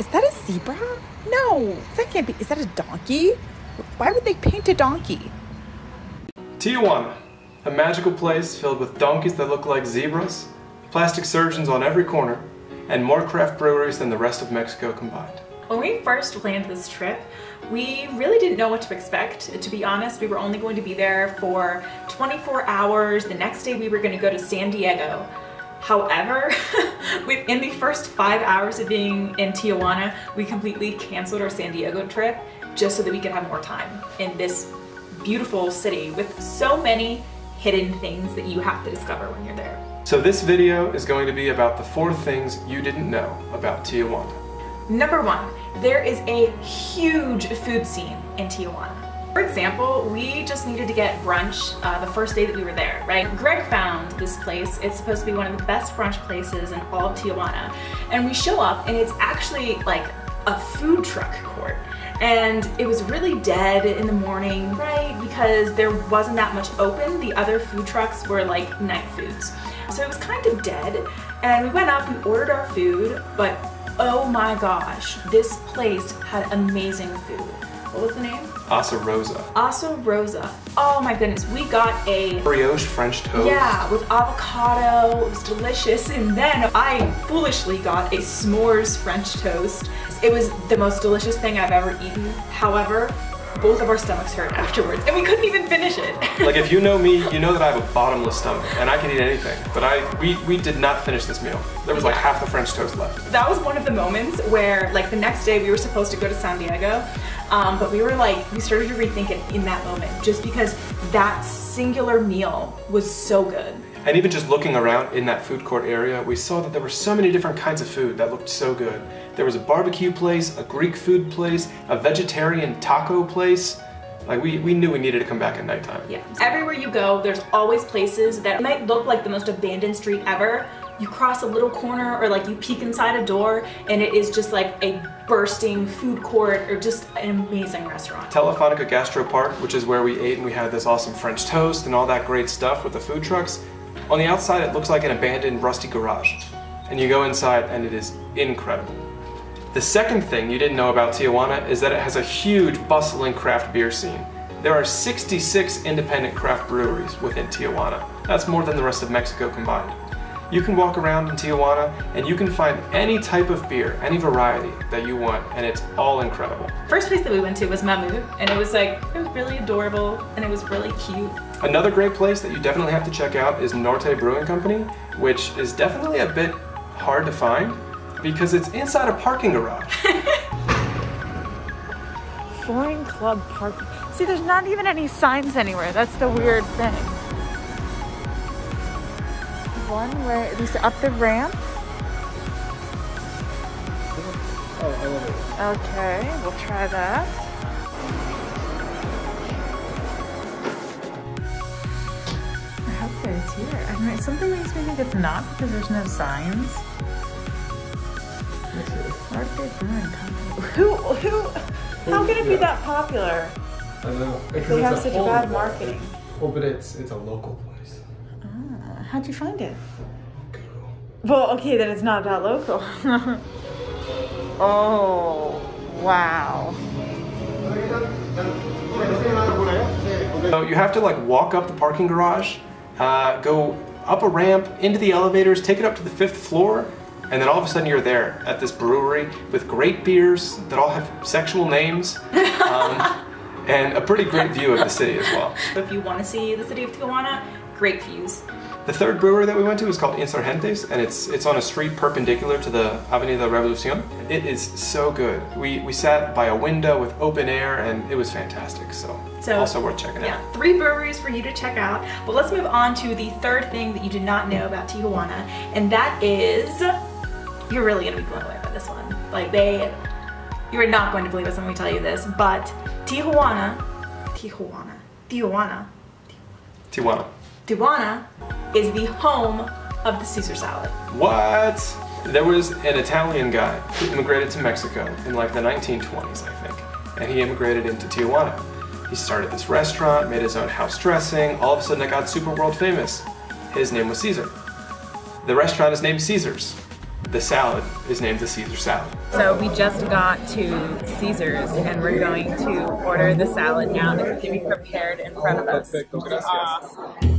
Is that a zebra? No, that can't be. Is that a donkey? Why would they paint a donkey? Tijuana, a magical place filled with donkeys that look like zebras, plastic surgeons on every corner, and more craft breweries than the rest of Mexico combined. When we first planned this trip, we really didn't know what to expect. To be honest, we were only going to be there for 24 hours. The next day we were going to go to San Diego. However, within the first 5 hours of being in Tijuana, we completely canceled our San Diego trip just so that we could have more time in this beautiful city with so many hidden things that you have to discover when you're there. So this video is going to be about the 4 things you didn't know about Tijuana. Number 1, there is a huge food scene in Tijuana. For example, we just needed to get brunch the first day that we were there, right? Greg found this place. It's supposed to be one of the best brunch places in all of Tijuana. And we show up and it's actually like a food truck court. And it was really dead in the morning, right? Because there wasn't that much open. The other food trucks were like night foods. So it was kind of dead. And we went up and ordered our food, but oh my gosh, this place had amazing food. What was the name? AzaRosa. AzaRosa. Oh my goodness, we got a brioche French toast. Yeah, with avocado. It was delicious. And then I foolishly got a s'mores French toast. It was the most delicious thing I've ever eaten. However, both of our stomachs hurt afterwards, and we couldn't even finish it. Like, if you know me, you know that I have a bottomless stomach, and I can eat anything, but we did not finish this meal. There was like half the French toast left. That was one of the moments where, like, the next day we were supposed to go to San Diego, but we were like, we started to rethink it in that moment, just because that singular meal was so good. And even just looking around in that food court area, we saw that there were so many different kinds of food that looked so good. There was a barbecue place, a Greek food place, a vegetarian taco place. Like, we knew we needed to come back at nighttime. Yeah. Everywhere you go, there's always places that might look like the most abandoned street ever. You cross a little corner or like you peek inside a door and it is just like a bursting food court or just an amazing restaurant. Telefonica Gastro Park, which is where we ate and we had this awesome French toast and all that great stuff with the food trucks. On the outside, it looks like an abandoned, rusty garage. And you go inside and it is incredible. The second thing you didn't know about Tijuana is that it has a huge, bustling craft beer scene. There are 66 independent craft breweries within Tijuana. That's more than the rest of Mexico combined. You can walk around in Tijuana and you can find any type of beer, any variety that you want, and it's all incredible. First place that we went to was Mamut, and it was really adorable and it was really cute. Another great place that you definitely have to check out is Norte Brewing Company, which is definitely a bit hard to find because it's inside a parking garage. Foreign Club Park. See, there's not even any signs anywhere. That's the weird thing. One way, at least up the ramp. Okay, we'll try that. I hope that it's here. I mean, something makes me think it's not because there's no signs. Norte Brewing Company. How can it be that popular? I don't know. They have such bad marketing. Well, but it's a local place. How'd you find it? Google. Well, okay, then it's not that local. Oh, wow. So you have to like walk up the parking garage, go up a ramp, into the elevators, take it up to the 5th floor, and then all of a sudden you're there at this brewery with great beers that all have sexual names. And a pretty great view of the city as well. If you want to see the city of Tijuana, great views. The third brewery that we went to is called Insurgentes, and it's on a street perpendicular to the Avenida de la Revolución. It is so good. We sat by a window with open air, and it was fantastic, so also worth checking out. 3 breweries for you to check out, but let's move on to the third thing that you did not know about Tijuana, and that is, you're really going to be blown away by this one. Like, you are not going to believe us when we tell you this, but Tijuana is the home of the Caesar salad. What? There was an Italian guy who immigrated to Mexico in like the 1920s, I think, and he immigrated into Tijuana. He started this restaurant, made his own house dressing, all of a sudden it got super world famous. His name was Caesar. The restaurant is named Caesar's. the salad is named the Caesar salad. So we just got to Caesar's and we're going to order the salad now. It's going to be prepared in front of us. Perfecto, gracias.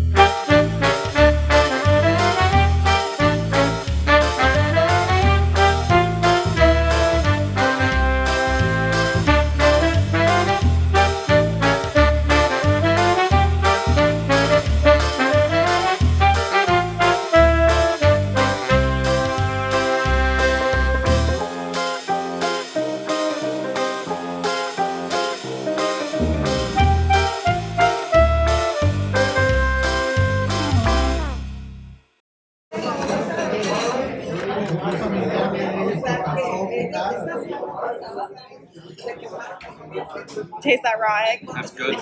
Taste that raw egg. That's good.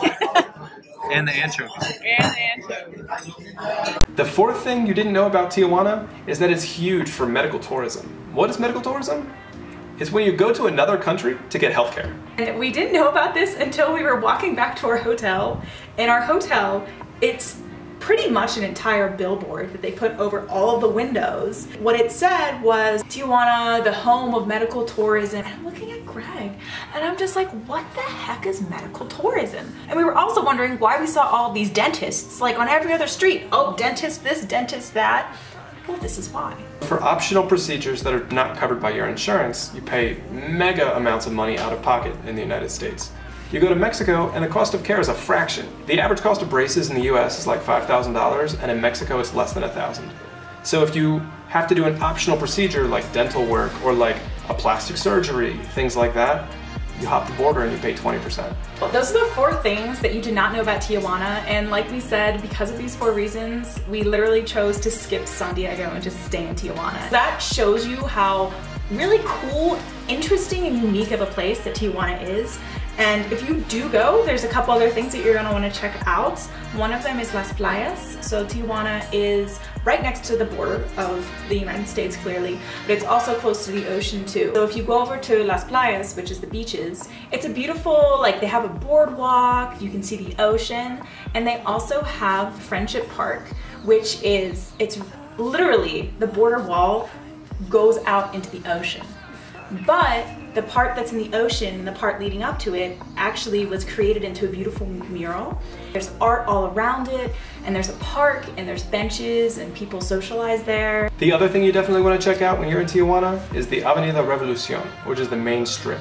And the anchovies. And the anchovies. The fourth thing you didn't know about Tijuana is that it's huge for medical tourism. What is medical tourism? It's when you go to another country to get healthcare. And we didn't know about this until we were walking back to our hotel. And our hotel, it's pretty much an entire billboard that they put over all of the windows. What it said was, Tijuana, the home of medical tourism. And I'm looking at Greg, and I'm just like, what the heck is medical tourism? And we were also wondering why we saw all these dentists, like on every other street. Oh, dentist this, dentist that. Well, this is why. For optional procedures that are not covered by your insurance, you pay mega amounts of money out of pocket in the United States. You go to Mexico and the cost of care is a fraction. The average cost of braces in the US is like $5,000 and in Mexico it's less than $1,000. So if you have to do an optional procedure like dental work or like a plastic surgery, things like that, you hop the border and you pay 20%. Well, those are the four things that you did not know about Tijuana, and like we said, because of these four reasons, we literally chose to skip San Diego and just stay in Tijuana. That shows you how really cool, interesting, and unique of a place that Tijuana is. And if you do go, there's a couple other things that you're gonna wanna check out. One of them is Las Playas. So Tijuana is right next to the border of the United States, clearly, but it's also close to the ocean too. So if you go over to Las Playas, which is the beaches, it's a beautiful, like they have a boardwalk, you can see the ocean, and they also have Friendship Park, which is, it's literally the border wall goes out into the ocean. But the part that's in the ocean, the part leading up to it, actually was created into a beautiful mural. There's art all around it, and there's a park, and there's benches, and people socialize there. The other thing you definitely want to check out when you're in Tijuana is the Avenida de la Revolución, which is the main strip.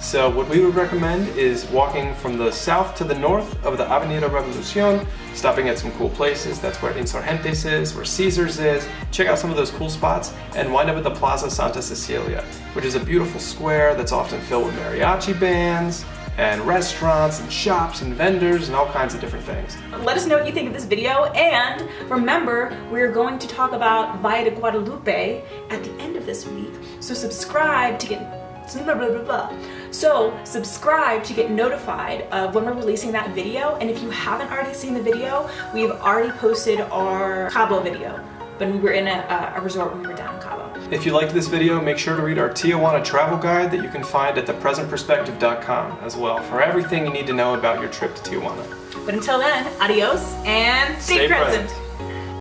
So what we would recommend is walking from the south to the north of the Avenida Revolución, stopping at some cool places. That's where Insurgentes is, where Caesar's is. Check out some of those cool spots and wind up at the Plaza Santa Cecilia, which is a beautiful square that's often filled with mariachi bands and restaurants and shops and vendors and all kinds of different things. Let us know what you think of this video, and remember, we're going to talk about Valle de Guadalupe at the end of this week, so subscribe to get notified of when we're releasing that video. And if you haven't already seen the video, we've already posted our Cabo video when we were in a resort when we were down in Cabo. If you liked this video, make sure to read our Tijuana travel guide that you can find at thepresentperspective.com as well for everything you need to know about your trip to Tijuana. But until then, adios and stay present.